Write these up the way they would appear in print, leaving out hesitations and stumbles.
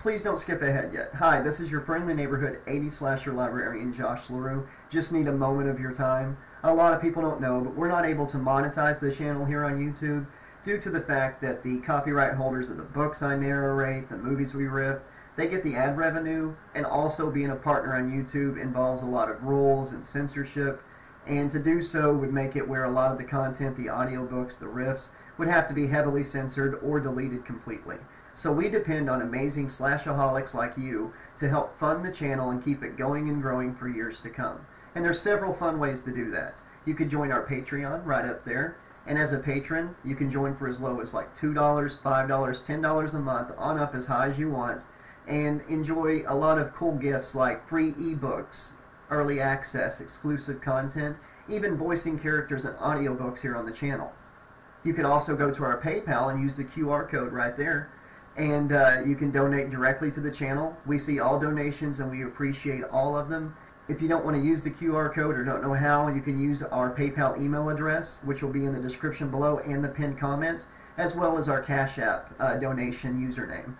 Please don't skip ahead yet. Hi, this is your friendly neighborhood 80's Slasher Librarian, Josh LaRue. Just need a moment of your time. A lot of people don't know, but we're not able to monetize the channel here on YouTube due to the fact that the copyright holders of the books I narrate, the movies we rip, they get the ad revenue, and also being a partner on YouTube involves a lot of rules and censorship, and to do so would make it where a lot of the content, the audiobooks, the riffs, would have to be heavily censored or deleted completely. So we depend on amazing slashaholics like you to help fund the channel and keep it going and growing for years to come. And there's several fun ways to do that. You could join our Patreon right up there, and as a patron, you can join for as low as like $2, $5, $10 a month, on up as high as you want, and enjoy a lot of cool gifts like free ebooks, early access, exclusive content, even voicing characters and audiobooks here on the channel. You could also go to our PayPal and use the QR code right there, and you can donate directly to the channel. We see all donations and we appreciate all of them. If you don't want to use the QR code or don't know how, you can use our PayPal email address, which will be in the description below and the pinned comment, as well as our Cash App donation username.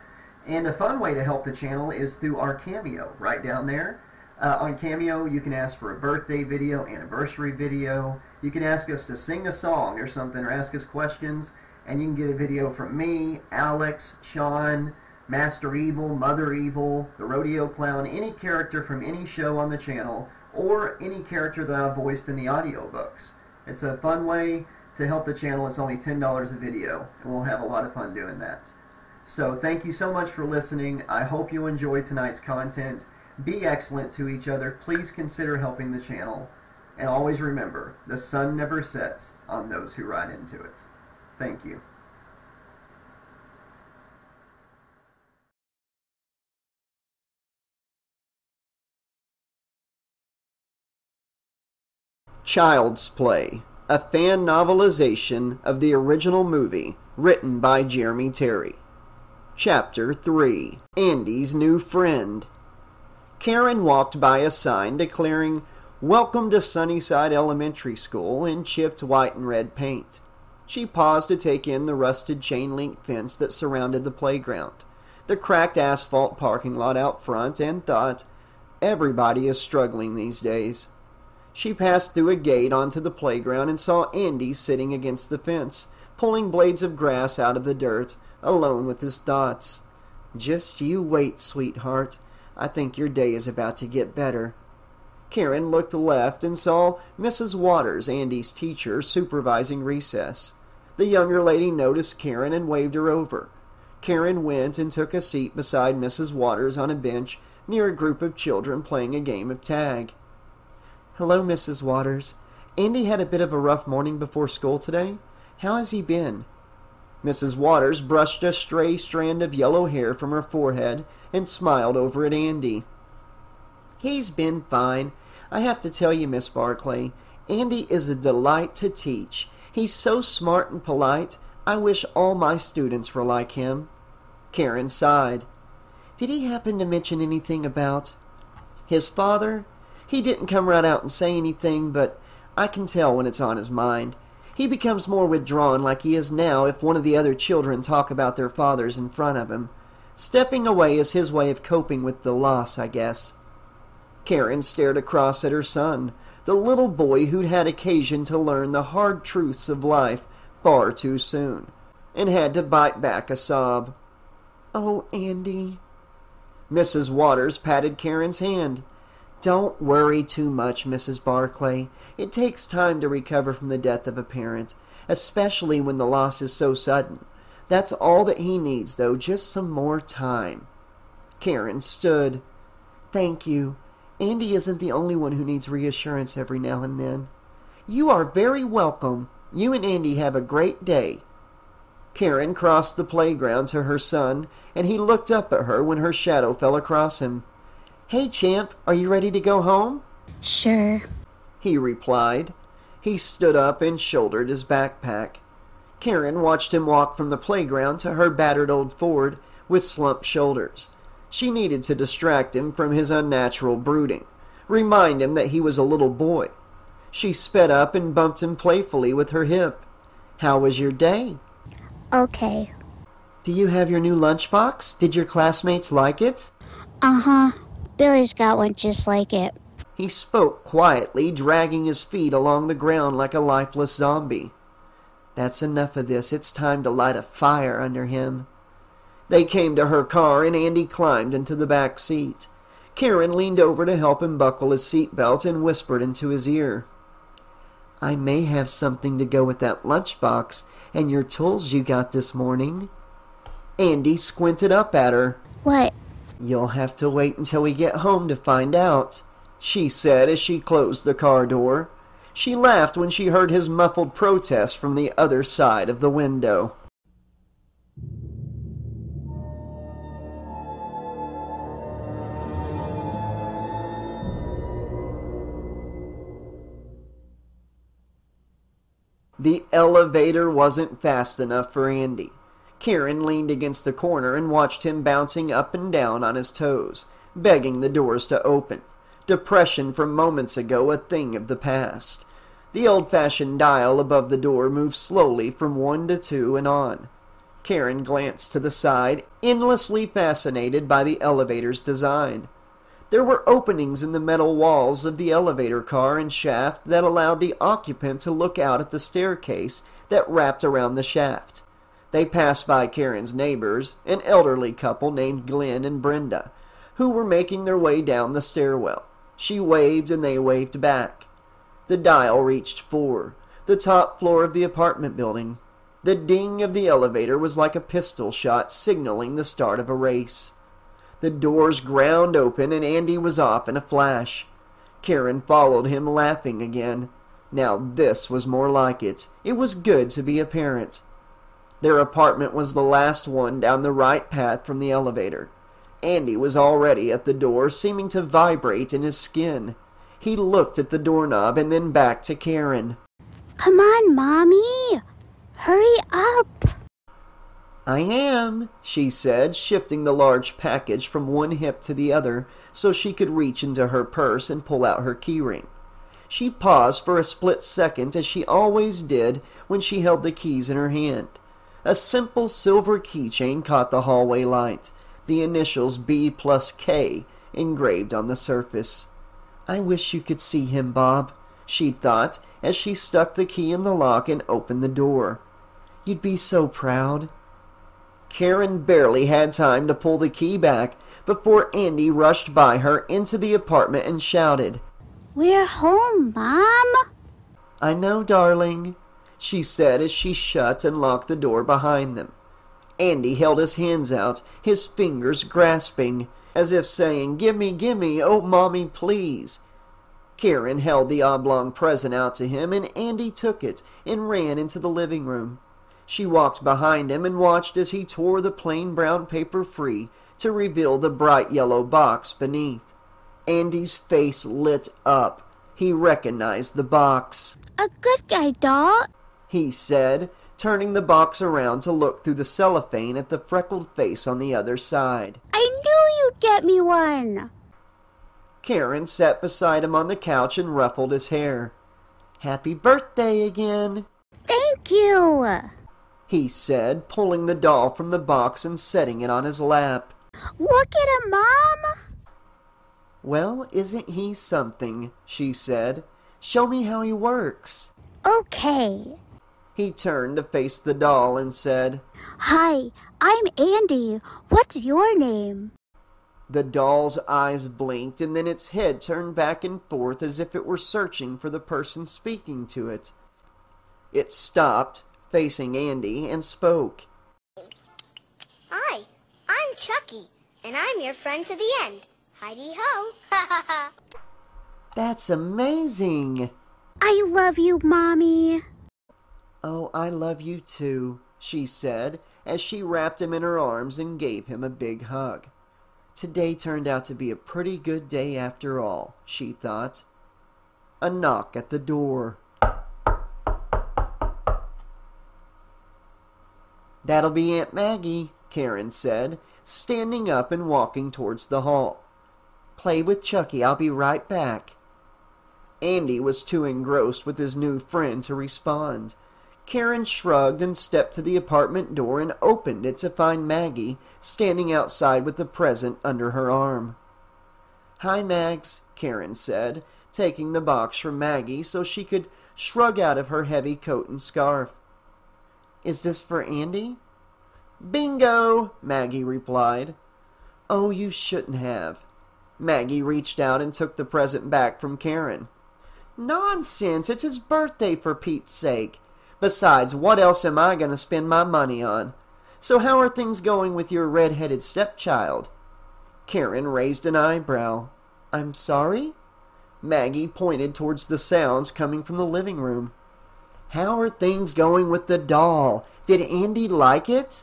And a fun way to help the channel is through our Cameo, right down there. On Cameo, you can ask for a birthday video, anniversary video. You can ask us to sing a song or something, or ask us questions. And you can get a video from me, Alex, Sean, Master Evil, Mother Evil, the Rodeo Clown, any character from any show on the channel, or any character that I've voiced in the audiobooks. It's a fun way to help the channel. It's only $10 a video, and we'll have a lot of fun doing that. So thank you so much for listening. I hope you enjoy tonight's content. Be excellent to each other. Please consider helping the channel. And always remember, the sun never sets on those who ride into it. Thank you. Child's Play, a fan novelization of the original movie, written by Jeremy Terry. Chapter 3, Andy's New Friend. Karen walked by a sign declaring, "Welcome to Sunnyside Elementary School," in chipped white and red paint. She paused to take in the rusted chain-link fence that surrounded the playground, the cracked asphalt parking lot out front, and thought, everybody is struggling these days. She passed through a gate onto the playground and saw Andy sitting against the fence, pulling blades of grass out of the dirt, alone with his thoughts. "Just you wait, sweetheart. I think your day is about to get better." Karen looked left and saw Mrs. Waters, Andy's teacher, supervising recess. The younger lady noticed Karen and waved her over. Karen went and took a seat beside Mrs. Waters on a bench near a group of children playing a game of tag. "Hello, Mrs. Waters. Andy had a bit of a rough morning before school today. How has he been?" Mrs. Waters brushed a stray strand of yellow hair from her forehead and smiled over at Andy. "He's been fine. I have to tell you, Miss Barclay, Andy is a delight to teach. He's so smart and polite. I wish all my students were like him." Karen sighed. "Did he happen to mention anything about his father? He didn't come right out and say anything, but I can tell when it's on his mind. He becomes more withdrawn, like he is now, if one of the other children talk about their fathers in front of him. Stepping away is his way of coping with the loss, I guess." Karen stared across at her son, the little boy who'd had occasion to learn the hard truths of life far too soon, and had to bite back a sob. "Oh, Andy." Mrs. Waters patted Karen's hand. "Don't worry too much, Mrs. Barclay. It takes time to recover from the death of a parent, especially when the loss is so sudden. That's all that he needs, though, just some more time." Karen stood. "Thank you. Andy isn't the only one who needs reassurance every now and then." "You are very welcome. You and Andy have a great day." Karen crossed the playground to her son, and he looked up at her when her shadow fell across him. "Hey, champ, are you ready to go home?" "Sure," he replied. He stood up and shouldered his backpack. Karen watched him walk from the playground to her battered old Ford with slumped shoulders. She needed to distract him from his unnatural brooding, remind him that he was a little boy. She sped up and bumped him playfully with her hip. "How was your day?" "Okay." Do you have your new lunchbox? Did your classmates like it? Uh-huh. Billy's got one just like it. He spoke quietly, dragging his feet along the ground like a lifeless zombie. That's enough of this. It's time to light a fire under him. They came to her car, and Andy climbed into the back seat. Karen leaned over to help him buckle his seatbelt and whispered into his ear. I may have something to go with that lunchbox and your tools you got this morning. Andy squinted up at her. What? You'll have to wait until we get home to find out, she said as she closed the car door. She laughed when she heard his muffled protest from the other side of the window. The elevator wasn't fast enough for Andy. Karen leaned against the corner and watched him bouncing up and down on his toes, begging the doors to open. Depression from moments ago, a thing of the past. The old-fashioned dial above the door moved slowly from 1 to 2 and on. Karen glanced to the side, endlessly fascinated by the elevator's design. There were openings in the metal walls of the elevator car and shaft that allowed the occupant to look out at the staircase that wrapped around the shaft. They passed by Karen's neighbors, an elderly couple named Glenn and Brenda, who were making their way down the stairwell. She waved and they waved back. The dial reached 4, the top floor of the apartment building. The ding of the elevator was like a pistol shot signaling the start of a race. The doors ground open, and Andy was off in a flash. Karen followed him, laughing again. Now this was more like it. It was good to be a parent. Their apartment was the last one down the right path from the elevator. Andy was already at the door, seeming to vibrate in his skin. He looked at the doorknob and then back to Karen. Come on, Mommy! Hurry up! I am, she said, shifting the large package from one hip to the other so she could reach into her purse and pull out her keyring. She paused for a split second, as she always did when she held the keys in her hand. A simple silver keychain caught the hallway light, the initials B+K engraved on the surface. I wish you could see him, Bob, she thought, as she stuck the key in the lock and opened the door. You'd be so proud. Karen barely had time to pull the key back before Andy rushed by her into the apartment and shouted, We're home, Mom! I know, darling, she said as she shut and locked the door behind them. Andy held his hands out, his fingers grasping, as if saying, Gimme, gimme, oh, Mommy, please. Karen held the oblong present out to him, and Andy took it and ran into the living room. She walked behind him and watched as he tore the plain brown paper free to reveal the bright yellow box beneath. Andy's face lit up. He recognized the box. A good guy doll, he said, turning the box around to look through the cellophane at the freckled face on the other side. I knew you'd get me one. Karen sat beside him on the couch and ruffled his hair. Happy birthday again. Thank you, he said, pulling the doll from the box and setting it on his lap. Look at him, Mom! Well, isn't he something, she said. Show me how he works. Okay. He turned to face the doll and said, Hi, I'm Andy. What's your name? The doll's eyes blinked, and then its head turned back and forth as if it were searching for the person speaking to it. It stopped, facing Andy, and spoke. Hi, I'm Chucky, and I'm your friend to the end. Hidey-ho, ha ha ha. That's amazing. I love you, Mommy. Oh, I love you too, she said, as she wrapped him in her arms and gave him a big hug. Today turned out to be a pretty good day after all, she thought. A knock at the door. That'll be Aunt Maggie, Karen said, standing up and walking towards the hall. Play with Chucky, I'll be right back. Andy was too engrossed with his new friend to respond. Karen shrugged and stepped to the apartment door and opened it to find Maggie standing outside with the present under her arm. "Hi, Mags," Karen said, taking the box from Maggie so she could shrug out of her heavy coat and scarf. "Is this for Andy?" "Bingo," Maggie replied. "Oh, you shouldn't have." Maggie reached out and took the present back from Karen. "Nonsense! It's his birthday, for Pete's sake. Besides, what else am I going to spend my money on? So how are things going with your red-headed stepchild?" Karen raised an eyebrow. "I'm sorry?" Maggie pointed towards the sounds coming from the living room. "How are things going with the doll? Did Andy like it?"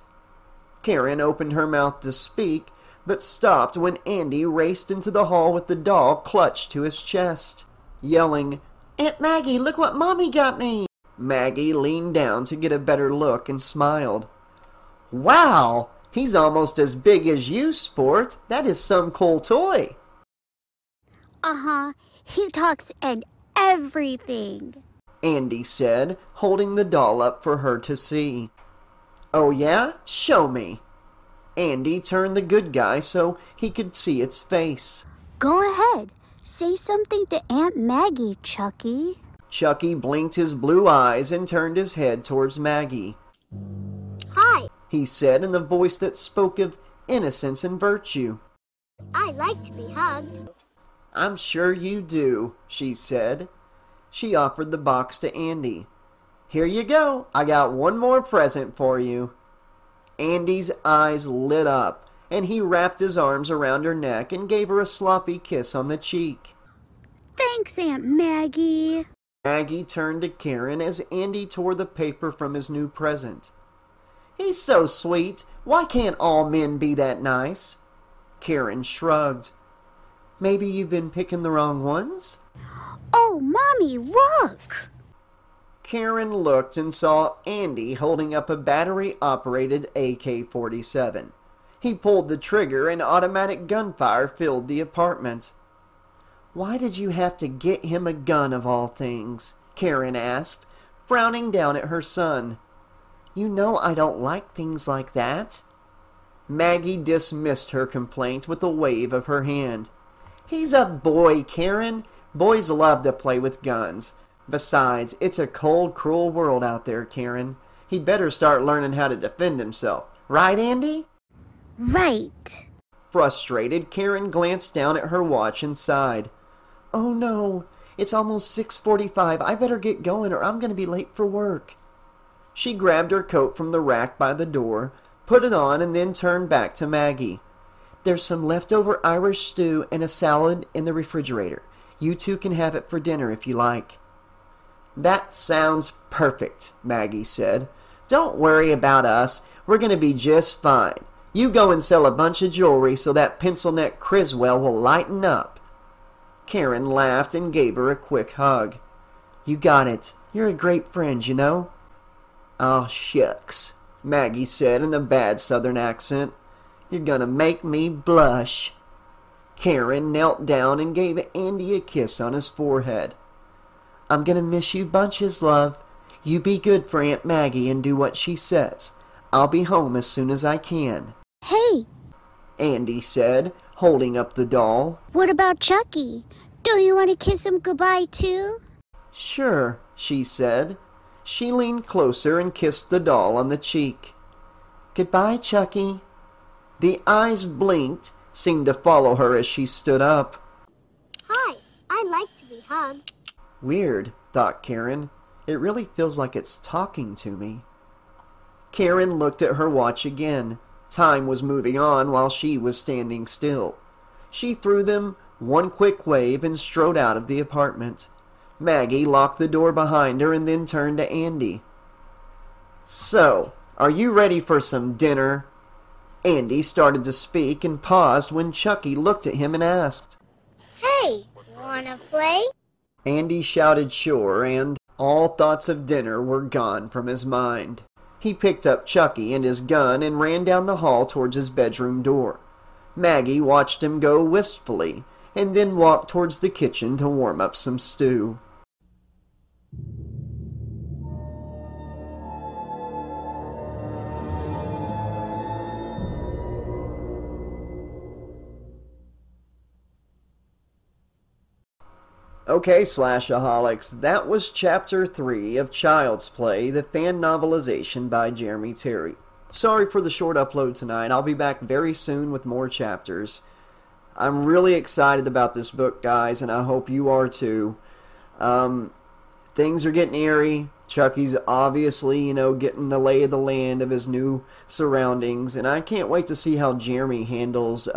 Karen opened her mouth to speak, but stopped when Andy raced into the hall with the doll clutched to his chest, yelling, "Aunt Maggie, look what Mommy got me!" Maggie leaned down to get a better look and smiled. "Wow! He's almost as big as you, sport. That is some cool toy." "Uh-huh. He talks and everything," Andy said, holding the doll up for her to see. "Oh yeah? Show me." Andy turned the good guy so he could see its face. "Go ahead. Say something to Aunt Maggie, Chucky." Chucky blinked his blue eyes and turned his head towards Maggie. "Hi," he said in a voice that spoke of innocence and virtue. "I like to be hugged." "I'm sure you do," she said. She offered the box to Andy. "Here you go. I got one more present for you." Andy's eyes lit up, and he wrapped his arms around her neck and gave her a sloppy kiss on the cheek. "Thanks, Aunt Maggie." Maggie turned to Karen as Andy tore the paper from his new present. "He's so sweet. Why can't all men be that nice?" Karen shrugged. "Maybe you've been picking the wrong ones?" "Oh, Mommy, look!" Karen looked and saw Andy holding up a battery-operated AK-47. He pulled the trigger and automatic gunfire filled the apartment. "Why did you have to get him a gun of all things?" Karen asked, frowning down at her son. "You know I don't like things like that." Maggie dismissed her complaint with a wave of her hand. "He's a boy, Karen. Boys love to play with guns. Besides, it's a cold, cruel world out there, Karen. He'd better start learning how to defend himself. Right, Andy?" "Right." Frustrated, Karen glanced down at her watch and sighed. "Oh, no. It's almost 6:45. I better get going or I'm going to be late for work." She grabbed her coat from the rack by the door, put it on, and then turned back to Maggie. "There's some leftover Irish stew and a salad in the refrigerator. You two can have it for dinner if you like." "That sounds perfect," Maggie said. "Don't worry about us. We're going to be just fine. You go and sell a bunch of jewelry so that pencil-neck Criswell will lighten up." Karen laughed and gave her a quick hug. "You got it. You're a great friend, you know." "Oh, shucks," Maggie said in a bad southern accent. "You're going to make me blush." Karen knelt down and gave Andy a kiss on his forehead. "I'm going to miss you bunches, love. You be good for Aunt Maggie and do what she says. I'll be home as soon as I can." "Hey," Andy said, holding up the doll. "What about Chucky? Do you want to kiss him goodbye, too?" "Sure," she said. She leaned closer and kissed the doll on the cheek. "Goodbye, Chucky." The eyes blinked, seemed to follow her as she stood up. "Hi, I like to be hugged." Weird, thought Karen. It really feels like it's talking to me. Karen looked at her watch again. Time was moving on while she was standing still. She threw them one quick wave and strode out of the apartment. Maggie locked the door behind her and then turned to Andy. "So, are you ready for some dinner?" Andy started to speak and paused when Chucky looked at him and asked, "Hey, wanna play?" Andy shouted sure, and all thoughts of dinner were gone from his mind. He picked up Chucky and his gun and ran down the hall towards his bedroom door. Maggie watched him go wistfully and then walked towards the kitchen to warm up some stew. Okay, Slashaholics, that was Chapter 3 of Child's Play, the fan novelization by Jeremy Terry. Sorry for the short upload tonight. I'll be back very soon with more chapters. I'm really excited about this book, guys, and I hope you are too. Things are getting eerie. Chucky's obviously, you know, getting the lay of the land of his new surroundings, and I can't wait to see how Jeremy handles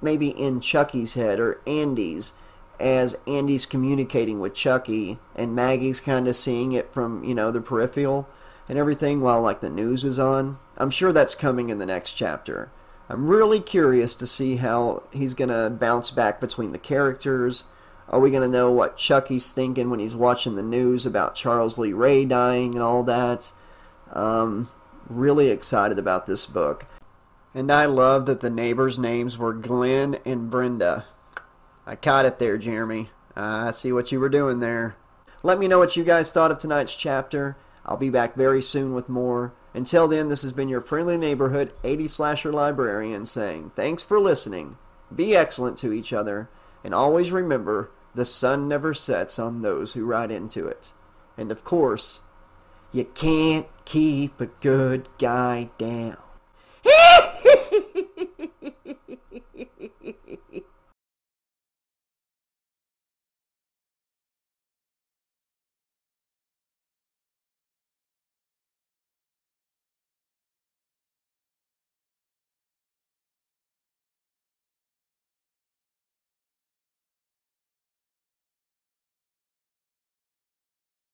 maybe in Chucky's head or Andy's, as Andy's communicating with Chucky and Maggie's kind of seeing it from, you know, the peripheral and everything while, like, the news is on. I'm sure that's coming in the next chapter. I'm really curious to see how he's going to bounce back between the characters. Are we going to know what Chucky's thinking when he's watching the news about Charles Lee Ray dying and all that? Really excited about this book. And I love that the neighbors' names were Glenn and Brenda. I caught it there, Jeremy. I see what you were doing there. Let me know what you guys thought of tonight's chapter. I'll be back very soon with more. Until then, this has been your friendly neighborhood 80's Slasher Librarian saying thanks for listening, be excellent to each other, and always remember the sun never sets on those who ride into it. And of course, you can't keep a good guy down.